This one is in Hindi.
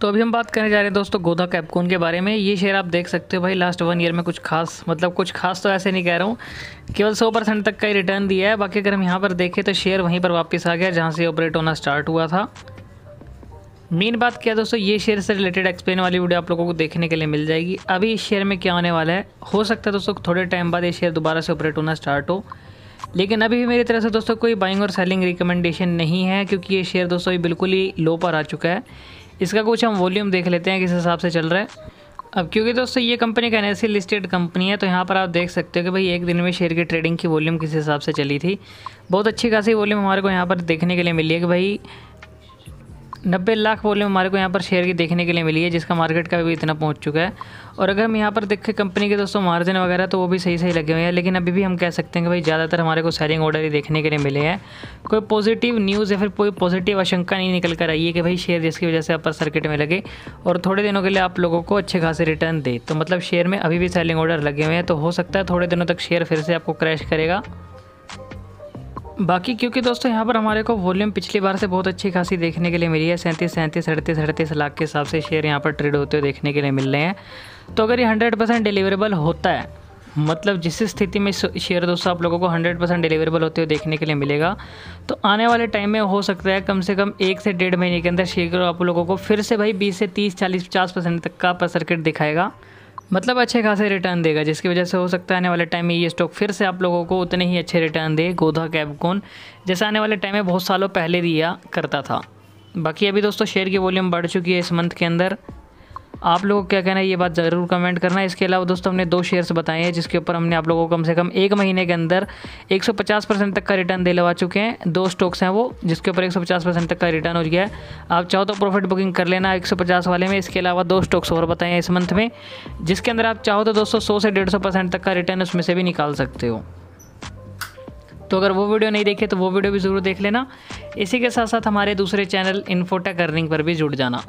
तो अभी हम बात करने जा रहे हैं दोस्तों गोधा कैपकॉन के बारे में। ये शेयर आप देख सकते हो भाई, लास्ट 1 ईयर में कुछ खास, मतलब कुछ खास तो ऐसे नहीं कह रहा हूँ, केवल 100% तक का ही रिटर्न दिया है। बाकी अगर हम यहाँ पर देखें तो शेयर वहीं पर वापस आ गया जहाँ से ऑपरेट होना स्टार्ट हुआ था। मेन बात क्या है दोस्तों, ये शेयर से रिलेटेड एक्सप्लेन वाली वीडियो आप लोगों को देखने के लिए मिल जाएगी। अभी इस शेयर में क्या होने वाला है, हो सकता है दोस्तों थोड़े टाइम बाद ये शेयर दोबारा से ऑपरेट होना स्टार्ट हो, लेकिन अभी भी मेरी तरफ से दोस्तों कोई बाइंग और सेलिंग रिकमेंडेशन नहीं है, क्योंकि ये शेयर दोस्तों बिल्कुल ही लो पर आ चुका है। इसका कुछ हम वॉल्यूम देख लेते हैं किस हिसाब से चल रहा है। अब क्योंकि दोस्तों ये कंपनी का एनएससी लिस्टेड कंपनी है, तो यहाँ पर आप देख सकते हो कि भाई एक दिन में शेयर की ट्रेडिंग की वॉल्यूम किस हिसाब से चली थी। बहुत अच्छी खासी वॉल्यूम हमारे को यहाँ पर देखने के लिए मिली है कि भाई 90 लाख वॉल्यूम हमारे को यहाँ पर शेयर की देखने के लिए मिली है, जिसका मार्केट का भी इतना पहुँच चुका है। और अगर हम यहाँ पर देखें कंपनी के दोस्तों मार्जिन वगैरह, तो वो भी सही सही लगे हुए हैं, लेकिन अभी भी हम कह सकते हैं कि भाई ज़्यादातर हमारे को सेलिंग ऑर्डर ही देखने के लिए मिले हैं। कोई पॉजिटिव न्यूज़ या फिर कोई पॉजिटिव आशंका नहीं निकल कर आई है कि भाई शेयर जिसकी वजह से अपर सर्किट में लगे और थोड़े दिनों के लिए आप लोगों को अच्छे खासे रिटर्न दे। तो मतलब शेयर में अभी भी सेलिंग ऑर्डर लगे हुए हैं, तो हो सकता है थोड़े दिनों तक शेयर फिर से आपको क्रैश करेगा। बाकी क्योंकि दोस्तों यहाँ पर हमारे को वॉल्यूम पिछली बार से बहुत अच्छी खासी देखने के लिए मिली है, 37, 37, 38, 38 लाख के हिसाब से शेयर यहाँ पर ट्रेड होते हुए देखने के लिए मिल रहे हैं। तो अगर ये 100% डिलीवरेबल होता है, मतलब जिस स्थिति में शेयर दोस्तों आप लोगों को 100% डिलीवरेबल होते हुए देखने के लिए मिलेगा, तो आने वाले टाइम में हो सकता है कम से कम 1 से 1.5 महीने के अंदर शेयर आप लोगों को फिर से भाई 20 से 30, 40, 50% तक का अपर सर्किट दिखाएगा, मतलब अच्छे खासे रिटर्न देगा, जिसकी वजह से हो सकता है आने वाले टाइम में ये स्टॉक फिर से आप लोगों को उतने ही अच्छे रिटर्न दे गोधा कैपकॉन, जैसा आने वाले टाइम में बहुत सालों पहले दिया करता था। बाकी अभी दोस्तों शेयर की वॉल्यूम बढ़ चुकी है इस मंथ के अंदर। आप लोगों को क्या कहना है ये बात ज़रूर कमेंट करना। इसके अलावा दोस्तों हमने 2 शेयर्स बताए हैं जिसके ऊपर हमने आप लोगों को कम से कम 1 महीने के अंदर 150% तक का रिटर्न दिलवा चुके हैं। 2 स्टॉक्स हैं वो जिसके ऊपर 150% तक का रिटर्न हो गया है। आप चाहो तो प्रॉफिट बुकिंग कर लेना 150 वाले में। इसके अलावा 2 स्टॉक्स और बताए हैं इस मंथ में, जिसके अंदर आप चाहो तो दोस्तों 100 से 150% तक का रिटर्न उसमें से भी निकाल सकते हो। तो अगर वो वीडियो नहीं देखे तो वो वीडियो भी ज़रूर देख लेना। इसी के साथ साथ हमारे दूसरे चैनल इन्फोटेक अर्निंग पर भी जुड़ जाना।